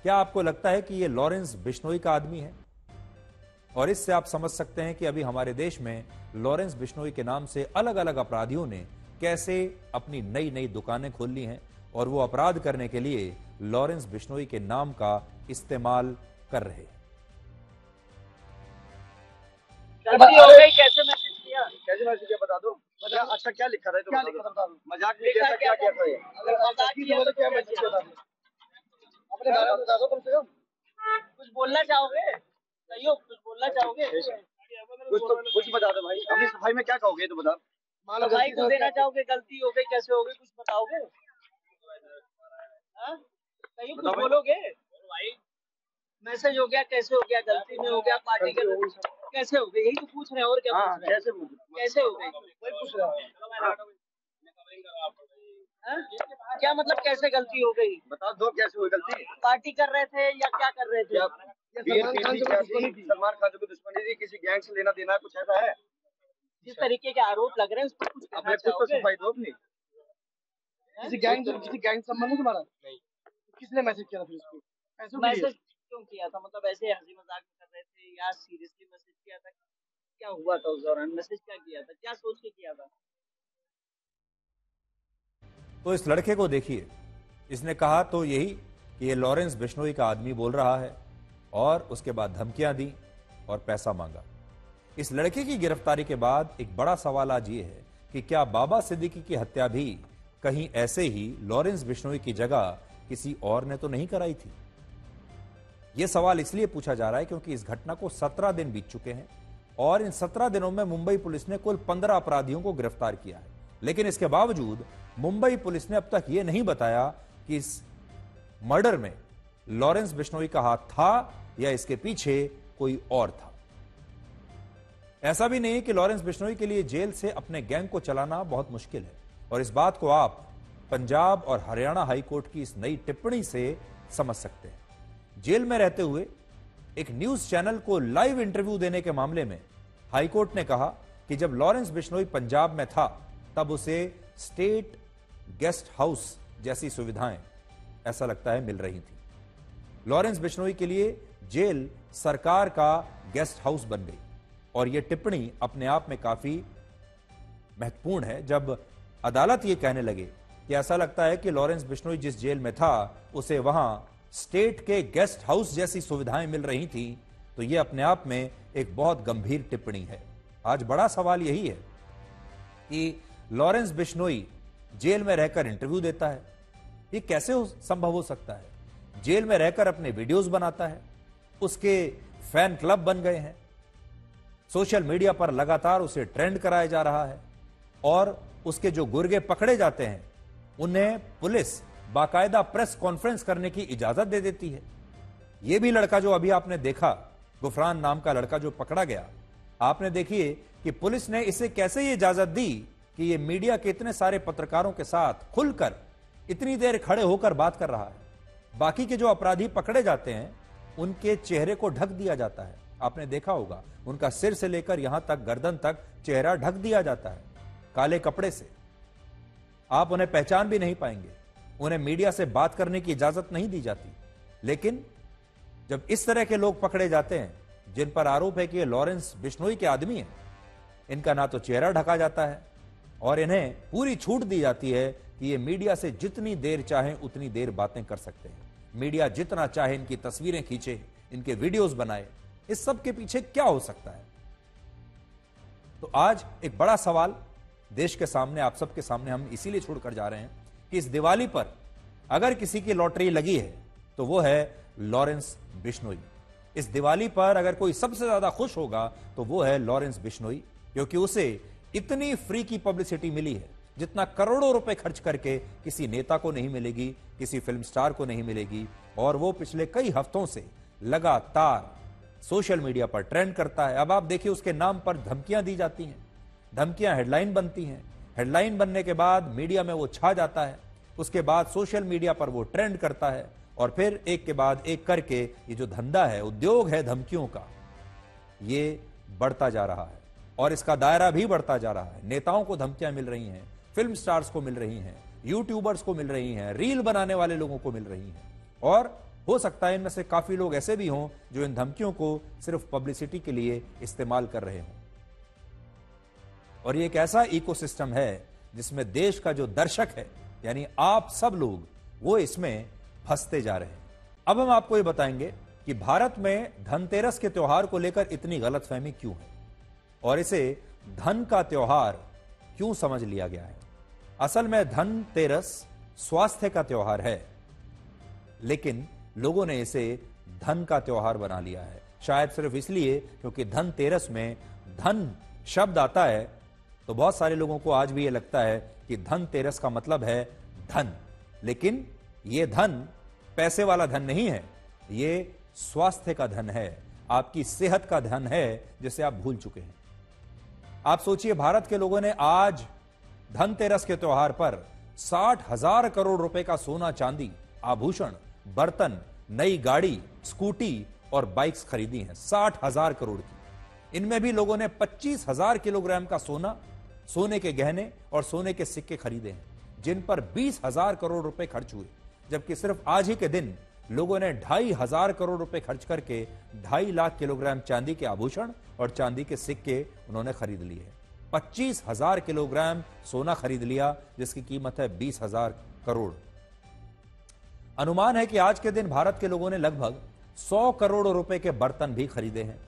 क्या आपको लगता है कि यह लॉरेंस बिश्नोई का आदमी है? और इससे आप समझ सकते हैं कि अभी हमारे देश में लॉरेंस बिश्नोई के नाम से अलग अलग अपराधियों ने कैसे अपनी नई नई दुकानें खोल ली हैं और वो अपराध करने के लिए लॉरेंस बिश्नोई के नाम का इस्तेमाल कर रहे हैं। कैसे मैसेज किया कैसे मैसेज किया बता दो। अच्छा, क्या लिखा था? क्या लिखा था? मजाक में जैसा क्या किया था? अगर मजाक ही तो क्या मैसेज किया था? अपने बारे में बता दो, कम से कम कुछ बोलना चाहोगे, सही हो, कुछ बोलना चाहोगे, कुछ तो कुछ बता दो भाई। अपनी सफाई में क्या कहोगे तो बताओ, मानो भाई को देना चाहोगे, गलती हो गई कैसे हो गई, कुछ बताओगे? हां, सही कुछ बोलोगे भाई। मैसेज हो गया, कैसे हो गया, गलती में हो गया, पार्टी के लोग कैसे हो गए, यही तो पूछ रहे हैं। और क्या पूछ रहे हैं? कैसे कैसे हो गए, कोई पूछ रहा है क्या? मतलब कैसे गलती हो गई बता दो, कैसे हो गलती? पार्टी कर रहे थे या क्या कर रहे थे आप? सलमान खान को दुश्मनी थी, किसी गैंग से लेना देना है, कुछ ऐसा है? जिस तरीके के आरोप लग रहे हैं उस पर कुछ अपने खुद को सफाई दो अपनी। किसी गैंग किसी गैंग संबंध है तुम्हारा? नहीं। किसने मैसेज किया था फिर उसको? मैसेज किया था मतलब ऐसे हंसी मजाक कर रहे थे या सीरियसली मैसेज किया था? क्या हुआ था उस दौरान? मैसेज क्या किया था, क्या सोच के किया था? तो इस लड़के को देखिए, इसने कहा तो यही कि ये लॉरेंस बिश्नोई का आदमी बोल रहा है और उसके बाद धमकियां दी और पैसा मांगा। इस लड़के की गिरफ्तारी के बाद एक बड़ा सवाल आज ये है कि क्या बाबा सिद्दीकी की हत्या भी कहीं ऐसे ही लॉरेंस बिश्नोई की जगह किसी और ने तो नहीं कराई थी? यह सवाल इसलिए पूछा जा रहा है क्योंकि इस घटना को सत्रह दिन बीत चुके हैं और इन सत्रह दिनों में मुंबई पुलिस ने कुल पंद्रह अपराधियों को गिरफ्तार किया है, लेकिन इसके बावजूद मुंबई पुलिस ने अब तक यह नहीं बताया कि इस मर्डर में लॉरेंस बिश्नोई का हाथ था या इसके पीछे कोई और था। ऐसा भी नहीं कि लॉरेंस बिश्नोई के लिए जेल से अपने गैंग को चलाना बहुत मुश्किल है और इस बात को आप पंजाब और हरियाणा हाईकोर्ट की इस नई टिप्पणी से समझ सकते हैं। जेल में रहते हुए एक न्यूज चैनल को लाइव इंटरव्यू देने के मामले में हाईकोर्ट ने कहा कि जब लॉरेंस बिश्नोई पंजाब में था तब उसे स्टेट गेस्ट हाउस जैसी सुविधाएं ऐसा लगता है मिल रही थी। लॉरेंस बिश्नोई के लिए जेल सरकार का गेस्ट हाउस बन गई और यह टिप्पणी अपने आप में काफी महत्वपूर्ण है जब अदालत यह कहने लगे कि ऐसा लगता है कि लॉरेंस बिश्नोई जिस जेल में था उसे वहां स्टेट के गेस्ट हाउस जैसी सुविधाएं मिल रही थी, तो यह अपने आप में एक बहुत गंभीर टिप्पणी है। आज बड़ा सवाल यही है कि लॉरेंस बिश्नोई जेल में रहकर इंटरव्यू देता है, ये कैसे हो, संभव हो सकता है? जेल में रहकर अपने वीडियोस बनाता है, उसके फैन क्लब बन गए हैं, सोशल मीडिया पर लगातार उसे ट्रेंड कराया जा रहा है और उसके जो गुर्गे पकड़े जाते हैं उन्हें पुलिस बाकायदा प्रेस कॉन्फ्रेंस करने की इजाजत दे देती है। यह भी लड़का जो अभी आपने देखा, गुफरान नाम का लड़का जो पकड़ा गया, आपने देखिए कि पुलिस ने इसे कैसे ये इजाजत दी कि ये मीडिया के इतने सारे पत्रकारों के साथ खुलकर इतनी देर खड़े होकर बात कर रहा है। बाकी के जो अपराधी पकड़े जाते हैं उनके चेहरे को ढक दिया जाता है। आपने देखा होगा उनका सिर से लेकर यहां तक गर्दन तक चेहरा ढक दिया जाता है काले कपड़े से। आप उन्हें पहचान भी नहीं पाएंगे, उन्हें मीडिया से बात करने की इजाजत नहीं दी जाती। लेकिन जब इस तरह के लोग पकड़े जाते हैं जिन पर आरोप है कि ये लॉरेंस बिश्नोई के आदमी हैं, इनका ना तो चेहरा ढका जाता है और इन्हें पूरी छूट दी जाती है कि ये मीडिया से जितनी देर चाहें उतनी देर बातें कर सकते हैं। मीडिया जितना चाहे इनकी तस्वीरें खींचे, इनके वीडियोस बनाए। इस सब के पीछे क्या हो सकता है? तो आज एक बड़ा सवाल देश के सामने, आप सबके सामने हम इसीलिए छोड़कर जा रहे हैं कि इस दिवाली पर अगर किसी की लॉटरी लगी है तो वो है लॉरेंस बिश्नोई। इस दिवाली पर अगर कोई सबसे ज्यादा खुश होगा तो वो है लॉरेंस बिश्नोई, क्योंकि उसे इतनी फ्री की पब्लिसिटी मिली है जितना करोड़ों रुपए खर्च करके किसी नेता को नहीं मिलेगी, किसी फिल्म स्टार को नहीं मिलेगी। और वो पिछले कई हफ्तों से लगातार सोशल मीडिया पर ट्रेंड करता है। अब आप देखिए उसके नाम पर धमकियां दी जाती हैं, धमकियां हेडलाइन बनती हैं, हेडलाइन बनने के बाद मीडिया में वो छा जाता है, उसके बाद सोशल मीडिया पर वो ट्रेंड करता है और फिर एक के बाद एक करके ये जो धंधा है, उद्योग है धमकियों का, ये बढ़ता जा रहा है और इसका दायरा भी बढ़ता जा रहा है। नेताओं को धमकियां मिल रही हैं, फिल्म स्टार्स को मिल रही हैं, यूट्यूबर्स को मिल रही हैं, रील बनाने वाले लोगों को मिल रही हैं। और हो सकता है इनमें से काफी लोग ऐसे भी हों जो इन धमकियों को सिर्फ पब्लिसिटी के लिए इस्तेमाल कर रहे हों। और ये एक ऐसा इकोसिस्टम है जिसमें देश का जो दर्शक है यानी आप सब लोग, वो इसमें फंसते जा रहे हैं। अब हम आपको ये बताएंगे कि भारत में धनतेरस के त्योहार को लेकर इतनी गलतफहमी क्यों है और इसे धन का त्योहार क्यों समझ लिया गया है। असल में धनतेरस स्वास्थ्य का त्योहार है, लेकिन लोगों ने इसे धन का त्योहार बना लिया है, शायद सिर्फ इसलिए क्योंकि धनतेरस में धन शब्द आता है। तो बहुत सारे लोगों को आज भी यह लगता है कि धनतेरस का मतलब है धन, लेकिन यह धन पैसे वाला धन नहीं है, यह स्वास्थ्य का धन है, आपकी सेहत का धन है, जिसे आप भूल चुके हैं। आप सोचिए, भारत के लोगों ने आज धनतेरस के त्योहार पर साठ हजार करोड़ रुपए का सोना, चांदी, आभूषण, बर्तन, नई गाड़ी, स्कूटी और बाइक्स खरीदी हैं, साठ हजार करोड़ की। इनमें भी लोगों ने पच्चीस हजार किलोग्राम का सोना, सोने के गहने और सोने के सिक्के खरीदे हैं, जिन पर बीस हजार करोड़ रुपए खर्च हुए। जबकि सिर्फ आज ही के दिन लोगों ने ढाई हजार करोड़ रुपए खर्च करके ढाई लाख किलोग्राम चांदी के आभूषण और चांदी के सिक्के उन्होंने खरीद लिए। पच्चीस हजार किलोग्राम सोना खरीद लिया जिसकी कीमत है बीस हजार करोड़। अनुमान है कि आज के दिन भारत के लोगों ने लगभग सौ करोड़ रुपए के बर्तन भी खरीदे हैं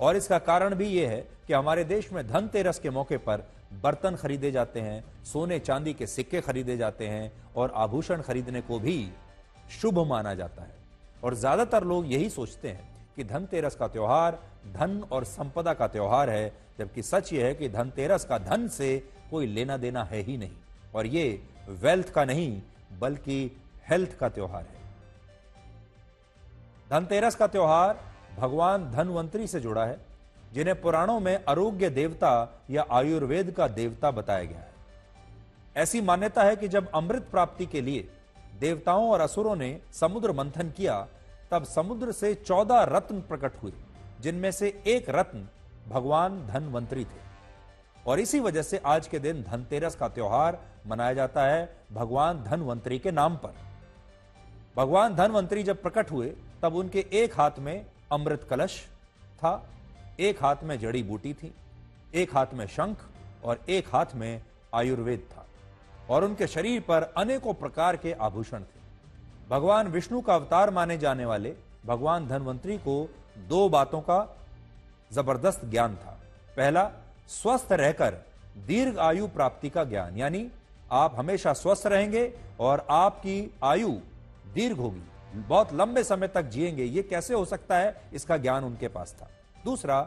और इसका कारण भी यह है कि हमारे देश में धनतेरस के मौके पर बर्तन खरीदे जाते हैं, सोने चांदी के सिक्के खरीदे जाते हैं और आभूषण खरीदने को भी शुभ माना जाता है। और ज्यादातर लोग यही सोचते हैं कि धनतेरस का त्योहार धन और संपदा का त्योहार है, जबकि सच यह है कि धनतेरस का धन से कोई लेना देना है ही नहीं और ये वेल्थ का नहीं बल्कि हेल्थ का त्योहार है। धनतेरस का त्योहार भगवान धनवंतरी से जुड़ा है, जिन्हें पुराणों में आरोग्य देवता या आयुर्वेद का देवता बताया गया है। ऐसी मान्यता है कि जब अमृत प्राप्ति के लिए देवताओं और असुरों ने समुद्र मंथन किया, तब समुद्र से चौदह रत्न प्रकट हुए, जिनमें से एक रत्न भगवान धनवंतरी थे। और इसी वजह से आज के दिन धनतेरस का त्योहार मनाया जाता है भगवान धनवंतरी के नाम पर। भगवान धनवंतरी जब प्रकट हुए तब उनके एक हाथ में अमृत कलश था, एक हाथ में जड़ी बूटी थी, एक हाथ में शंख और एक हाथ में आयुर्वेद था और उनके शरीर पर अनेकों प्रकार के आभूषण थे। भगवान विष्णु का अवतार माने जाने वाले भगवान धनवंतरी को दो बातों का जबरदस्त ज्ञान था। पहला, स्वस्थ रहकर दीर्घ आयु प्राप्ति का ज्ञान, यानी आप हमेशा स्वस्थ रहेंगे और आपकी आयु दीर्घ होगी, बहुत लंबे समय तक जिएंगे। ये कैसे हो सकता है, इसका ज्ञान उनके पास था। दूसरा,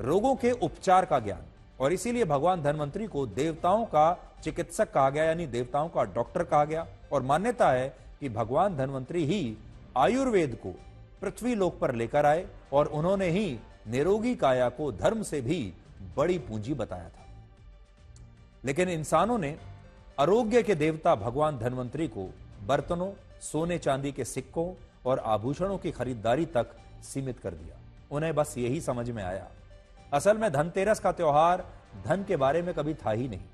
रोगों के उपचार का ज्ञान, और इसीलिए भगवान धनवंतरी को देवताओं का चिकित्सक कहा गया, यानी देवताओं का डॉक्टर कहा गया। और मान्यता है कि भगवान धनवंतरी ही आयुर्वेद को पृथ्वी लोक पर लेकर आए और उन्होंने ही निरोगी काया को धर्म से भी बड़ी पूंजी बताया था। लेकिन इंसानों ने आरोग्य के देवता भगवान धनवंतरी को बर्तनों, सोने चांदी के सिक्कों और आभूषणों की खरीदारी तक सीमित कर दिया। उन्हें बस यही समझ में आया। असल में धनतेरस का त्योहार धन के बारे में कभी था ही नहीं।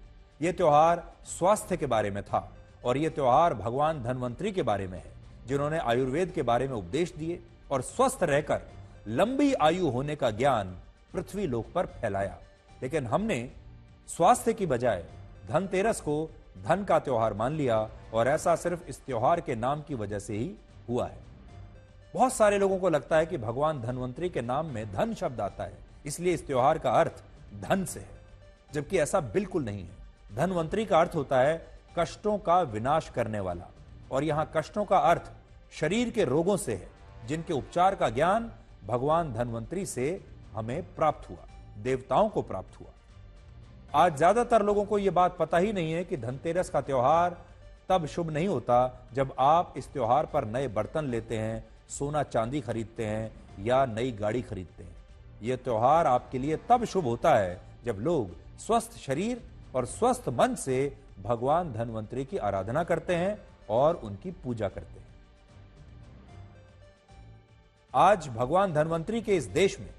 यह त्योहार स्वास्थ्य के बारे में था और यह त्योहार भगवान धनवंतरी के बारे में है, जिन्होंने आयुर्वेद के बारे में उपदेश दिए और स्वस्थ रहकर लंबी आयु होने का ज्ञान पृथ्वी लोक पर फैलाया। लेकिन हमने स्वास्थ्य की बजाय धनतेरस को धन का त्योहार मान लिया और ऐसा सिर्फ इस त्योहार के नाम की वजह से ही हुआ है। बहुत सारे लोगों को लगता है कि भगवान धनवंतरी के नाम में धन शब्द आता है, इसलिए इस त्योहार का अर्थ धन से है, जबकि ऐसा बिल्कुल नहीं है। धनवंतरी का अर्थ होता है कष्टों का विनाश करने वाला, और यहां कष्टों का अर्थ शरीर के रोगों से है, जिनके उपचार का ज्ञान भगवान धनवंतरी से हमें प्राप्त हुआ, देवताओं को प्राप्त हुआ। आज ज्यादातर लोगों को यह बात पता ही नहीं है कि धनतेरस का त्योहार तब शुभ नहीं होता जब आप इस त्योहार पर नए बर्तन लेते हैं, सोना चांदी खरीदते हैं या नई गाड़ी खरीदते हैं। यह त्योहार आपके लिए तब शुभ होता है जब लोग स्वस्थ शरीर और स्वस्थ मन से भगवान धनवंतरी की आराधना करते हैं और उनकी पूजा करते हैं। आज भगवान धनवंतरी के इस देश में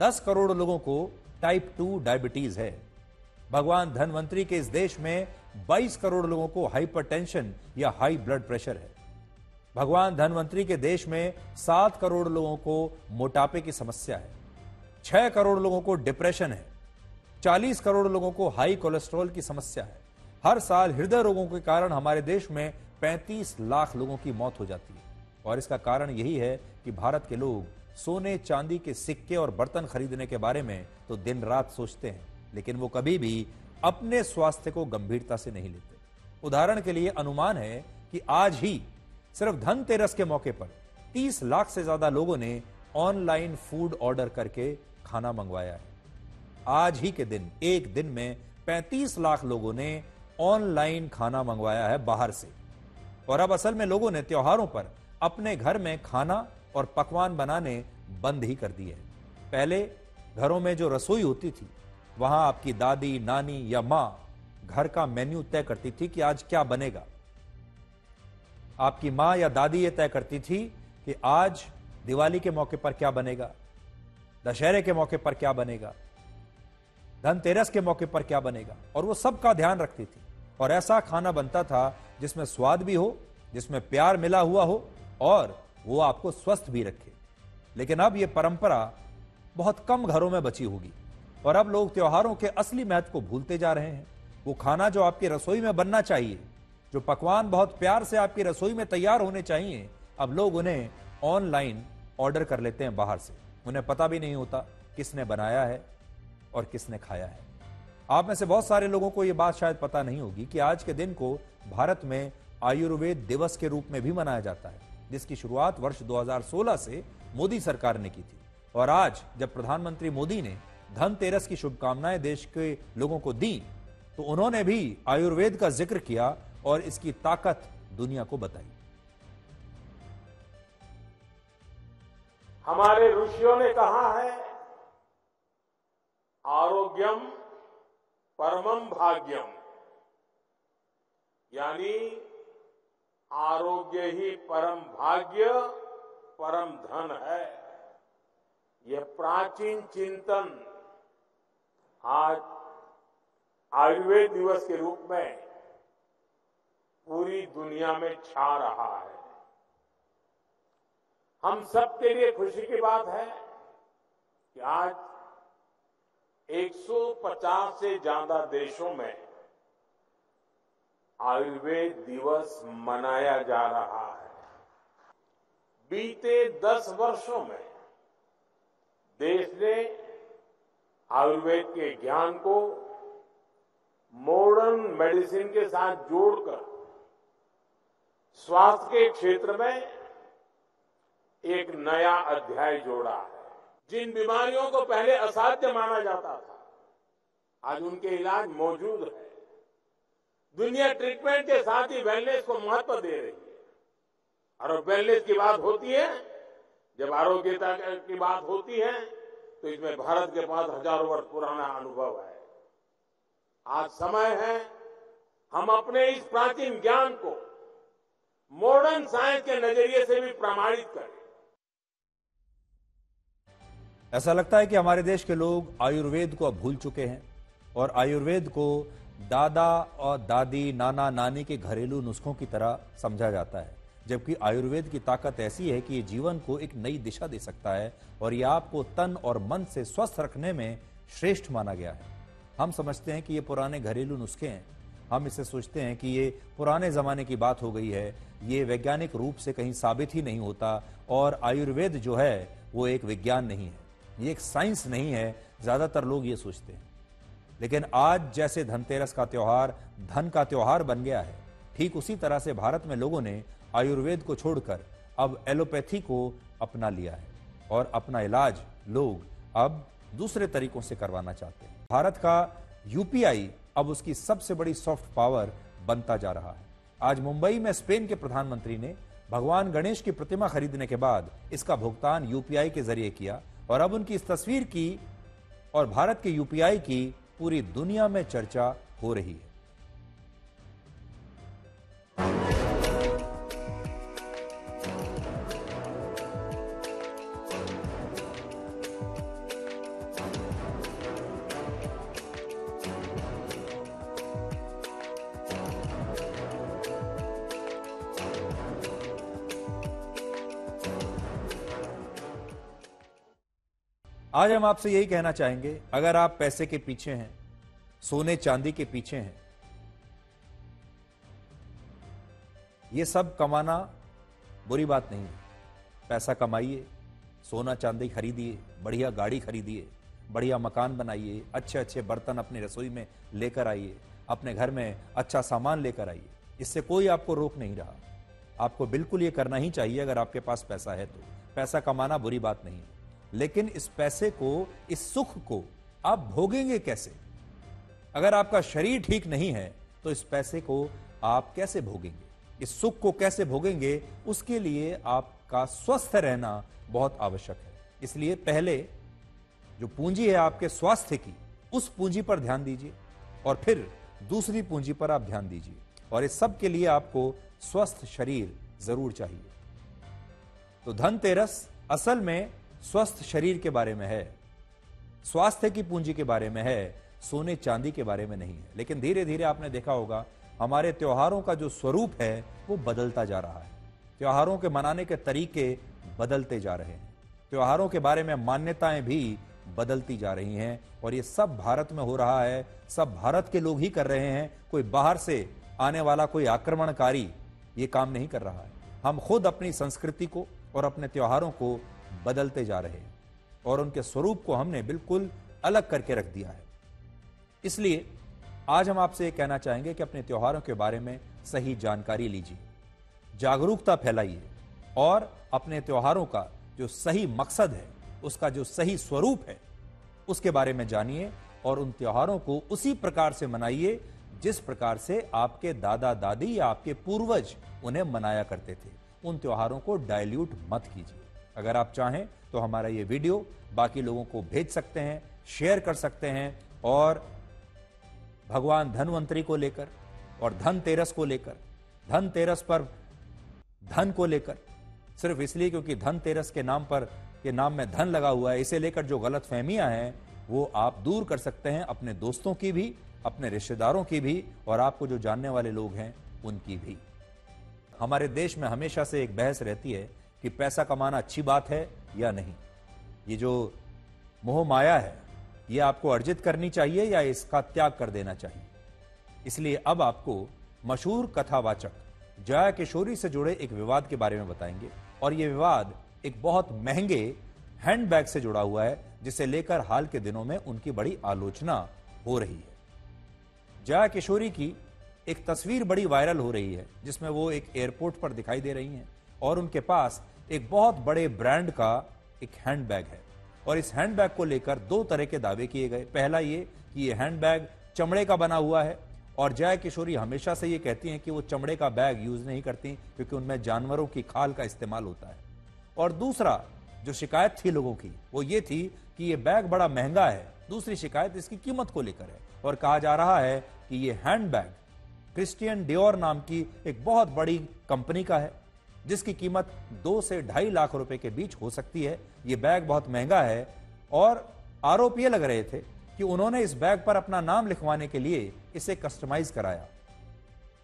दस करोड़ लोगों को टाइप टू डायबिटीज है। भगवान धनवंतरी के इस देश में बाईस करोड़ लोगों को हाइपरटेंशन या हाई ब्लड प्रेशर है। भगवान धनवंतरी के देश में सात करोड़ लोगों को मोटापे की समस्या है। छह करोड़ लोगों को डिप्रेशन है। चालीस करोड़ लोगों को हाई कोलेस्ट्रॉल की समस्या है। हर साल हृदय रोगों के कारण हमारे देश में पैंतीस लाख लोगों की मौत हो जाती है और इसका कारण यही है कि भारत के लोग सोने चांदी के सिक्के और बर्तन खरीदने के बारे में तो दिन रात सोचते हैं, लेकिन वो कभी भी अपने स्वास्थ्य को गंभीरता से नहीं लेते। उदाहरण के लिए अनुमान है कि आज ही सिर्फ धनतेरस के मौके पर तीस लाख से ज्यादा लोगों ने ऑनलाइन फूड ऑर्डर करके खाना मंगवाया है। आज ही के दिन एक दिन में पैंतीस लाख लोगों ने ऑनलाइन खाना मंगवाया है बाहर से। और अब असल में लोगों ने त्योहारों पर अपने घर में खाना और पकवान बनाने बंद ही कर दिए हैं। पहले घरों में जो रसोई होती थी वहां आपकी दादी, नानी या मां घर का मेन्यू तय करती थी कि आज क्या बनेगा। आपकी मां या दादी यह तय करती थी कि आज दिवाली के मौके पर क्या बनेगा, दशहरे के मौके पर क्या बनेगा, धनतेरस के मौके पर क्या बनेगा, और वो सबका ध्यान रखती थी और ऐसा खाना बनता था जिसमें स्वाद भी हो, जिसमें प्यार मिला हुआ हो और वो आपको स्वस्थ भी रखे। लेकिन अब ये परंपरा बहुत कम घरों में बची होगी और अब लोग त्योहारों के असली महत्व को भूलते जा रहे हैं। वो खाना जो आपकी रसोई में बनना चाहिए, जो पकवान बहुत प्यार से आपकी रसोई में तैयार होने चाहिए, अब लोग उन्हें ऑनलाइन ऑर्डर कर लेते हैं बाहर से। उन्हें पता भी नहीं होता किसने बनाया है और किसने खाया है। आप में से बहुत सारे लोगों को यह बात शायद पता नहीं होगी कि आज के दिन को भारत में आयुर्वेद दिवस के रूप में भी मनाया जाता है, जिसकी शुरुआत वर्ष दो हज़ार सोलह से मोदी सरकार ने की थी। और आज जब प्रधानमंत्री मोदी ने धनतेरस की शुभकामनाएं देश के लोगों को दी तो उन्होंने भी आयुर्वेद का जिक्र किया और इसकी ताकत दुनिया को बताई। हमारे ऋषियों ने कहा है आरोग्यम परमम भाग्यम, यानी आरोग्य ही परम भाग्य, परम धन है। यह प्राचीन चिंतन आज आयुर्वेद दिवस के रूप में पूरी दुनिया में छा रहा है। हम सबके लिए खुशी की बात है कि आज एक सौ पचास से ज्यादा देशों में आयुर्वेद दिवस मनाया जा रहा है। बीते दस वर्षों में देश ने आयुर्वेद के ज्ञान को मॉडर्न मेडिसिन के साथ जोड़कर स्वास्थ्य के क्षेत्र में एक नया अध्याय जोड़ा है। जिन बीमारियों को पहले असाध्य माना जाता था, आज उनके इलाज मौजूद है। दुनिया ट्रीटमेंट के साथ ही वेलनेस को महत्व दे रही है और वेलनेस की बात होती है, जब आरोग्यता की बात होती है तो इसमें भारत के पास हजारों वर्ष पुराना अनुभव है। आज समय है हम अपने इस प्राचीन ज्ञान को मॉडर्न साइंस के नजरिए से भी प्रमाणित करें। ऐसा लगता है कि हमारे देश के लोग आयुर्वेद को अब भूल चुके हैं और आयुर्वेद को दादा और दादी, नाना नानी के घरेलू नुस्खों की तरह समझा जाता है, जबकि आयुर्वेद की ताकत ऐसी है कि ये जीवन को एक नई दिशा दे सकता है और ये आपको तन और मन से स्वस्थ रखने में श्रेष्ठ माना गया है। हम समझते हैं कि ये पुराने घरेलू नुस्खे हैं, हम इसे सोचते हैं कि ये पुराने ज़माने की बात हो गई है, ये वैज्ञानिक रूप से कहीं साबित ही नहीं होता और आयुर्वेद जो है वो एक विज्ञान नहीं है, ये एक साइंस नहीं है, ज़्यादातर लोग ये सोचते हैं। लेकिन आज जैसे धनतेरस का त्यौहार धन का त्यौहार बन गया है, ठीक उसी तरह से भारत में लोगों ने आयुर्वेद को छोड़कर अब एलोपैथी को अपना लिया है और अपना इलाज लोग अब दूसरे तरीकों से करवाना चाहते हैं। भारत का यूपीआई अब उसकी सबसे बड़ी सॉफ्ट पावर बनता जा रहा है। आज मुंबई में स्पेन के प्रधानमंत्री ने भगवान गणेश की प्रतिमा खरीदने के बाद इसका भुगतान यूपीआई के जरिए किया और अब उनकी इस तस्वीर की और भारत के यूपीआई की पूरी दुनिया में चर्चा हो रही है। आज हम आपसे यही कहना चाहेंगे, अगर आप पैसे के पीछे हैं, सोने चांदी के पीछे हैं, ये सब कमाना बुरी बात नहीं है। पैसा कमाइए, सोना चांदी खरीदिए, बढ़िया गाड़ी खरीदिए, बढ़िया मकान बनाइए, अच्छे अच्छे बर्तन अपनी रसोई में लेकर आइए, अपने घर में अच्छा सामान लेकर आइए, इससे कोई आपको रोक नहीं रहा। आपको बिल्कुल ये करना ही चाहिए अगर आपके पास पैसा है तो। पैसा कमाना बुरी बात नहीं है, लेकिन इस पैसे को, इस सुख को आप भोगेंगे कैसे? अगर आपका शरीर ठीक नहीं है तो इस पैसे को आप कैसे भोगेंगे, इस सुख को कैसे भोगेंगे? उसके लिए आपका स्वस्थ रहना बहुत आवश्यक है। इसलिए पहले जो पूंजी है आपके स्वास्थ्य की, उस पूंजी पर ध्यान दीजिए और फिर दूसरी पूंजी पर आप ध्यान दीजिए, और इस सब के लिए आपको स्वस्थ शरीर जरूर चाहिए। तो धनतेरस असल में स्वस्थ शरीर के बारे में है, स्वास्थ्य की पूंजी के बारे में है, सोने चांदी के बारे में नहीं है। लेकिन धीरे धीरे आपने देखा होगा हमारे त्योहारों का जो स्वरूप है वो बदलता जा रहा है, त्योहारों के मनाने के तरीके बदलते जा रहे हैं, त्योहारों के बारे में मान्यताएं भी बदलती जा रही हैं और ये सब भारत में हो रहा है, सब भारत के लोग ही कर रहे हैं। कोई बाहर से आने वाला कोई आक्रमणकारी ये काम नहीं कर रहा है। हम खुद अपनी संस्कृति को और अपने त्योहारों को बदलते जा रहे हैं और उनके स्वरूप को हमने बिल्कुल अलग करके रख दिया है। इसलिए आज हम आपसे ये कहना चाहेंगे कि अपने त्योहारों के बारे में सही जानकारी लीजिए, जागरूकता फैलाइए और अपने त्योहारों का जो सही मकसद है, उसका जो सही स्वरूप है, उसके बारे में जानिए और उन त्योहारों को उसी प्रकार से मनाइए जिस प्रकार से आपके दादा दादी या आपके पूर्वज उन्हें मनाया करते थे। उन त्योहारों को डायल्यूट मत कीजिए। अगर आप चाहें तो हमारा ये वीडियो बाकी लोगों को भेज सकते हैं, शेयर कर सकते हैं और भगवान धनवंतरी को लेकर और धनतेरस को लेकर, धनतेरस पर धन को लेकर, सिर्फ इसलिए क्योंकि धनतेरस के नाम पर के नाम में धन लगा हुआ है, इसे लेकर जो गलतफहमियां हैं वो आप दूर कर सकते हैं, अपने दोस्तों की भी, अपने रिश्तेदारों की भी और आपको जो जानने वाले लोग हैं उनकी भी। हमारे देश में हमेशा से एक बहस रहती है कि पैसा कमाना अच्छी बात है या नहीं। ये जो मोह माया है ये आपको अर्जित करनी चाहिए या इसका त्याग कर देना चाहिए। इसलिए अब आपको मशहूर कथावाचक जया किशोरी से जुड़े एक विवाद के बारे में बताएंगे और ये विवाद एक बहुत महंगे हैंडबैग से जुड़ा हुआ है जिसे लेकर हाल के दिनों में उनकी बड़ी आलोचना हो रही है। जया किशोरी की एक तस्वीर बड़ी वायरल हो रही है जिसमें वो एक एयरपोर्ट पर दिखाई दे रही हैं और उनके पास एक बहुत बड़े ब्रांड का एक हैंडबैग है और इस हैंडबैग को लेकर दो तरह के दावे किए गए। पहला ये कि ये हैंडबैग चमड़े का बना हुआ है और जया किशोरी हमेशा से ये कहती हैं कि वो चमड़े का बैग यूज नहीं करती क्योंकि उनमें जानवरों की खाल का इस्तेमाल होता है। और दूसरा जो शिकायत थी लोगों की वो ये थी कि ये बैग बड़ा महंगा है। दूसरी शिकायत इसकी कीमत को लेकर है और कहा जा रहा है कि ये हैंडबैग क्रिस्टियन डियोर नाम की एक बहुत बड़ी कंपनी का है, जिसकी कीमत दो से ढाई लाख रुपए के बीच हो सकती है। यह बैग बहुत महंगा है और आरोप ये लग रहे थे कि उन्होंने इस बैग पर अपना नाम लिखवाने के लिए इसे कस्टमाइज कराया।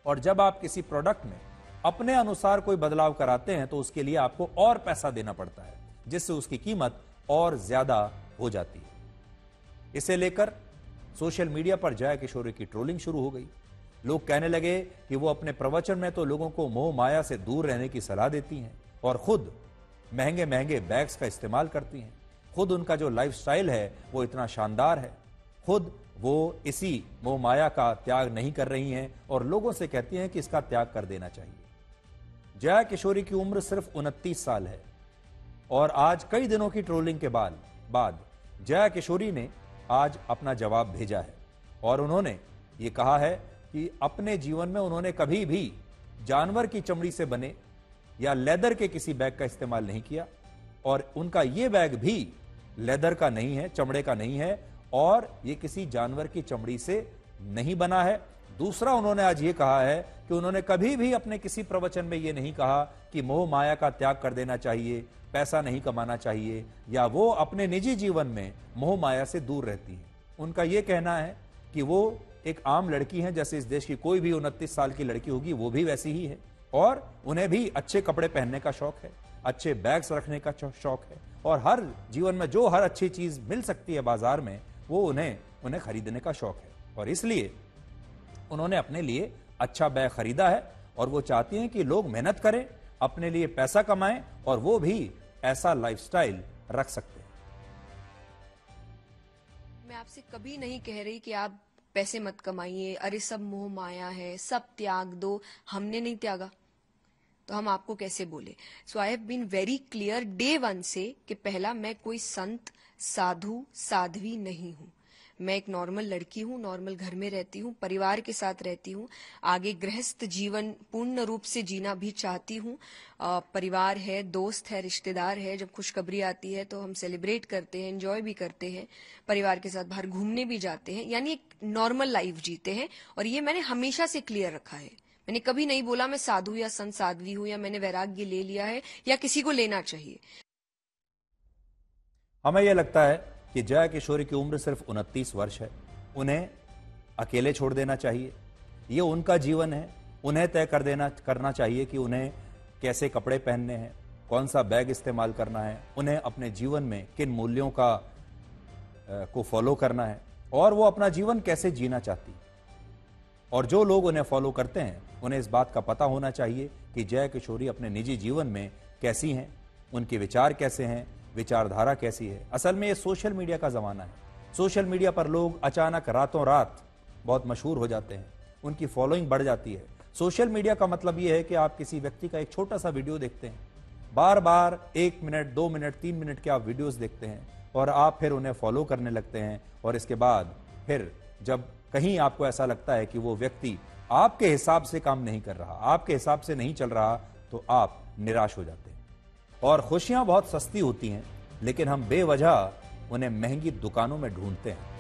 और जब आप किसी प्रोडक्ट में अपने अनुसार कोई बदलाव कराते हैं तो उसके लिए आपको और पैसा देना पड़ता है, जिससे उसकी कीमत और ज्यादा हो जाती है। इसे लेकर सोशल मीडिया पर जया किशोरी की ट्रोलिंग शुरू हो गई। लोग कहने लगे कि वो अपने प्रवचन में तो लोगों को मोह माया से दूर रहने की सलाह देती हैं और खुद महंगे महंगे बैग्स का इस्तेमाल करती हैं। खुद उनका जो लाइफस्टाइल है वो इतना शानदार है, खुद वो इसी मोह माया का त्याग नहीं कर रही हैं और लोगों से कहती हैं कि इसका त्याग कर देना चाहिए। जया किशोरी की उम्र सिर्फ उनतीस साल है और आज कई दिनों की ट्रोलिंग के बाद बाद जया किशोरी ने आज अपना जवाब भेजा है और उन्होंने ये कहा है कि अपने जीवन में उन्होंने कभी भी जानवर की चमड़ी से बने या लेदर के किसी बैग का इस्तेमाल नहीं किया और उनका ये बैग भी लेदर का नहीं है, चमड़े का नहीं है और ये किसी जानवर की चमड़ी से नहीं बना है। दूसरा, उन्होंने आज ये कहा है कि उन्होंने कभी भी अपने किसी प्रवचन में ये नहीं कहा कि मोह माया का त्याग कर देना चाहिए, पैसा नहीं कमाना चाहिए या वो अपने निजी जीवन में मोह माया से दूर रहती है। उनका ये कहना है कि वो एक आम लड़की है, जैसे इस देश की कोई भी उनतीस साल की लड़की होगी वो भी वैसी ही है और उन्हें भी अच्छे कपड़े पहनने का शौक है, अच्छे बैग्स रखने का शौक है और हर जीवन में जो हर अच्छी चीज मिल सकती है बाजार में वो उन्हें उन्हें खरीदने का शौक है और इसलिए उन्होंने अपने लिए अच्छा बैग खरीदा है और वो चाहती हैं कि लोग मेहनत करें, अपने लिए पैसा कमाएं और वो भी ऐसा लाइफस्टाइल रख सकते हैं। मैं आपसे कभी नहीं कह रही कि आप पैसे मत कमाइए, अरे सब मोह माया है, सब त्याग दो। हमने नहीं त्यागा तो हम आपको कैसे बोले। So I have been very clear day one से कि पहला, मैं कोई संत साधु साध्वी नहीं हूँ। मैं एक नॉर्मल लड़की हूँ, नॉर्मल घर में रहती हूँ, परिवार के साथ रहती हूँ, आगे गृहस्थ जीवन पूर्ण रूप से जीना भी चाहती हूँ। परिवार है, दोस्त है, रिश्तेदार है, जब खुशखबरी आती है तो हम सेलिब्रेट करते हैं, एंजॉय भी करते हैं, परिवार के साथ बाहर घूमने भी जाते हैं, यानी एक नॉर्मल लाइफ जीते हैं। और ये मैंने हमेशा से क्लियर रखा है। मैंने कभी नहीं बोला मैं साधु या संत साध्वी हूँ या मैंने वैराग्य ले लिया है या किसी को लेना चाहिए। हमें यह लगता है कि जया किशोरी की उम्र सिर्फ उनतीस वर्ष है, उन्हें अकेले छोड़ देना चाहिए, ये उनका जीवन है, उन्हें तय कर देना करना चाहिए कि उन्हें कैसे कपड़े पहनने हैं, कौन सा बैग इस्तेमाल करना है, उन्हें अपने जीवन में किन मूल्यों का आ, को फॉलो करना है और वो अपना जीवन कैसे जीना चाहती। और जो लोग उन्हें फॉलो करते हैं उन्हें इस बात का पता होना चाहिए कि जया किशोरी अपने निजी जीवन में कैसी हैं, उनके विचार कैसे हैं, विचारधारा कैसी है। असल में ये सोशल मीडिया का ज़माना है। सोशल मीडिया पर लोग अचानक रातों रात बहुत मशहूर हो जाते हैं, उनकी फॉलोइंग बढ़ जाती है। सोशल मीडिया का मतलब ये है कि आप किसी व्यक्ति का एक छोटा सा वीडियो देखते हैं, बार बार एक मिनट दो मिनट तीन मिनट के आप वीडियोस देखते हैं और आप फिर उन्हें फॉलो करने लगते हैं और इसके बाद फिर जब कहीं आपको ऐसा लगता है कि वो व्यक्ति आपके हिसाब से काम नहीं कर रहा, आपके हिसाब से नहीं चल रहा, तो आप निराश हो जाते हैं। और खुशियां बहुत सस्ती होती हैं लेकिन हम बेवजह उन्हें महंगी दुकानों में ढूंढते हैं।